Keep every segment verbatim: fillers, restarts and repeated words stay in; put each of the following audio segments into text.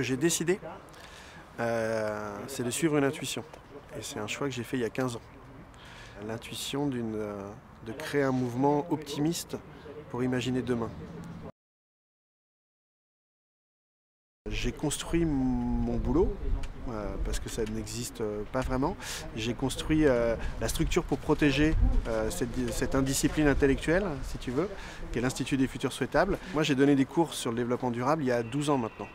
que j'ai décidé, euh, c'est de suivre une intuition. Et c'est un choix que j'ai fait il y a quinze ans. L'intuition d'une, euh, de créer un mouvement optimiste pour imaginer demain. J'ai construit mon boulot, euh, parce que ça n'existe pas vraiment. J'ai construit euh, la structure pour protéger euh, cette, cette indiscipline intellectuelle, si tu veux, qui est l'Institut des Futurs Souhaitables. Moi, j'ai donné des cours sur le développement durable il y a douze ans maintenant.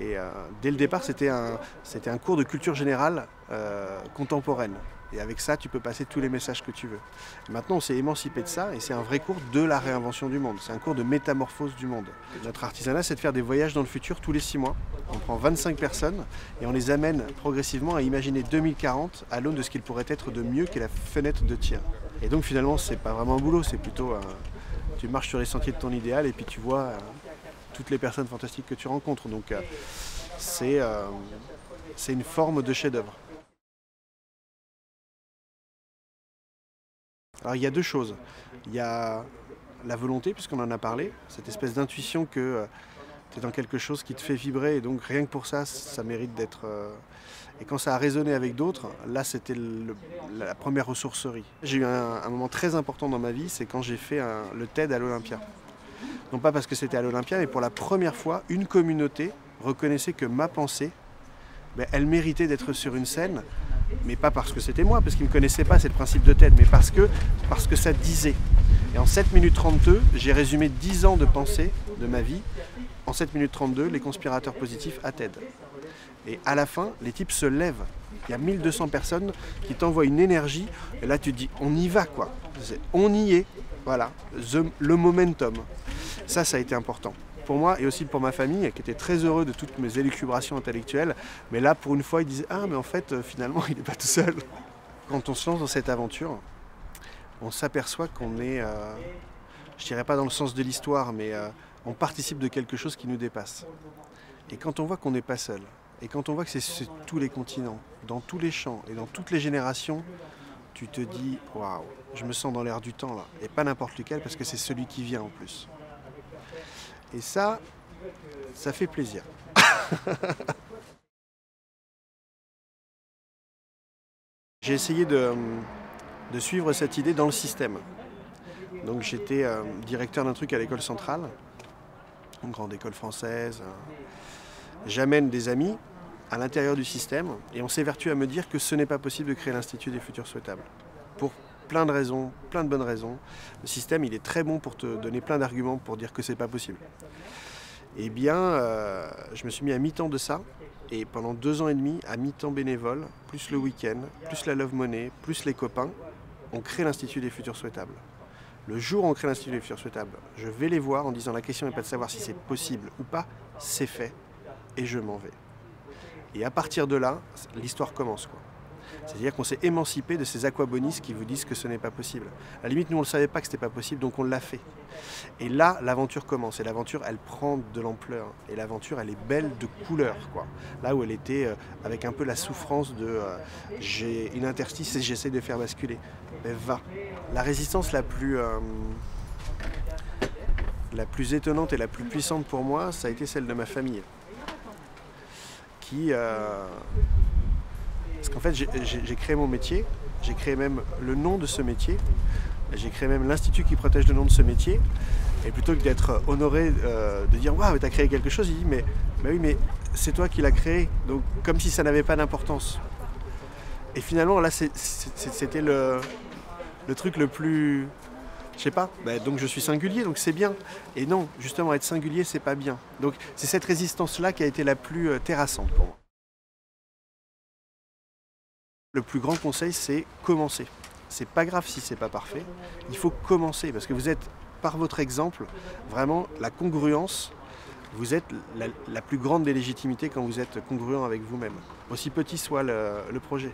Et euh, dès le départ, c'était un, c'était un cours de culture générale euh, contemporaine. Et avec ça, tu peux passer tous les messages que tu veux. Maintenant, on s'est émancipé de ça et c'est un vrai cours de la réinvention du monde. C'est un cours de métamorphose du monde. Notre artisanat, c'est de faire des voyages dans le futur tous les six mois. On prend vingt-cinq personnes et on les amène progressivement à imaginer deux mille quarante à l'aune de ce qu'il pourrait être de mieux qu'est la fenêtre de tir. Et donc finalement, c'est pas vraiment un boulot, c'est plutôt... Euh, tu marches sur les sentiers de ton idéal et puis tu vois euh, toutes les personnes fantastiques que tu rencontres. Donc euh, c'est euh, c'est une forme de chef-d'œuvre. Alors il y a deux choses. Il y a la volonté, puisqu'on en a parlé, cette espèce d'intuition que euh, tu es dans quelque chose qui te fait vibrer, et donc rien que pour ça, ça mérite d'être... Euh... Et quand ça a résonné avec d'autres, là c'était la première ressourcerie. J'ai eu un, un moment très important dans ma vie, c'est quand j'ai fait un, le TED à l'Olympia. Non pas parce que c'était à l'Olympia, mais pour la première fois, une communauté reconnaissait que ma pensée, ben, elle méritait d'être sur une scène, mais pas parce que c'était moi, parce qu'ils ne me connaissaient pas, c'est le principe de TED, mais parce que, parce que ça disait. Et en sept minutes trente-deux, j'ai résumé dix ans de pensée de ma vie. En sept minutes trente-deux, les conspirateurs positifs à TED. Et à la fin, les types se lèvent. Il y a mille deux cents personnes qui t'envoient une énergie. Et là, tu te dis, on y va, quoi. On y est. Voilà, The, le momentum. Ça, ça a été important. Pour moi et aussi pour ma famille qui était très heureux de toutes mes élucubrations intellectuelles, mais là pour une fois ils disaient ah mais en fait finalement il n'est pas tout seul. Quand on se lance dans cette aventure, on s'aperçoit qu'on est, euh, je dirais pas dans le sens de l'histoire, mais euh, on participe de quelque chose qui nous dépasse. Et quand on voit qu'on n'est pas seul, et quand on voit que c'est sur tous les continents, dans tous les champs et dans toutes les générations, tu te dis waouh, je me sens dans l'air du temps là, et pas n'importe lequel parce que c'est celui qui vient en plus. Et ça, ça fait plaisir. J'ai essayé de, de suivre cette idée dans le système. Donc j'étais euh, directeur d'un truc à l'école centrale, une grande école française. J'amène des amis à l'intérieur du système et on s'évertue à me dire que ce n'est pas possible de créer l'Institut des Futurs Souhaitables. Pour plein de raisons, plein de bonnes raisons. Le système, il est très bon pour te donner plein d'arguments pour dire que c'est pas possible. Eh bien, euh, je me suis mis à mi-temps de ça, et pendant deux ans et demi, à mi-temps bénévole, plus le week-end, plus la love money, plus les copains, on crée l'Institut des Futurs Souhaitables. Le jour où on crée l'Institut des Futurs Souhaitables, je vais les voir en disant la question n'est pas de savoir si c'est possible ou pas, c'est fait, et je m'en vais. Et à partir de là, l'histoire commence, quoi. C'est-à-dire qu'on s'est émancipé de ces aquabonistes qui vous disent que ce n'est pas possible. À la limite, nous, on ne savait pas que ce n'était pas possible, donc on l'a fait. Et là, l'aventure commence. Et l'aventure, elle prend de l'ampleur. Et l'aventure, elle est belle de couleur, quoi. Là où elle était euh, avec un peu la souffrance de euh, « j'ai une interstice et j'essaie de faire basculer ». Mais va. La résistance la plus, euh, la plus étonnante et la plus puissante pour moi, ça a été celle de ma famille. Qui... Euh, Parce qu'en fait, j'ai créé mon métier, j'ai créé même le nom de ce métier, j'ai créé même l'institut qui protège le nom de ce métier. Et plutôt que d'être honoré euh, de dire « Waouh, t'as créé quelque chose », il dit mais, « Mais oui, mais c'est toi qui l'as créé, donc comme si ça n'avait pas d'importance. » Et finalement, là, c'était le, le truc le plus... Je sais pas, bah, donc je suis singulier, donc c'est bien. Et non, justement, être singulier, c'est pas bien. Donc c'est cette résistance-là qui a été la plus euh, terrassante pour moi. Le plus grand conseil, c'est commencer. C'est pas grave si c'est pas parfait, il faut commencer parce que vous êtes, par votre exemple, vraiment la congruence, vous êtes la, la plus grande des légitimités quand vous êtes congruent avec vous-même, aussi petit soit le, le projet.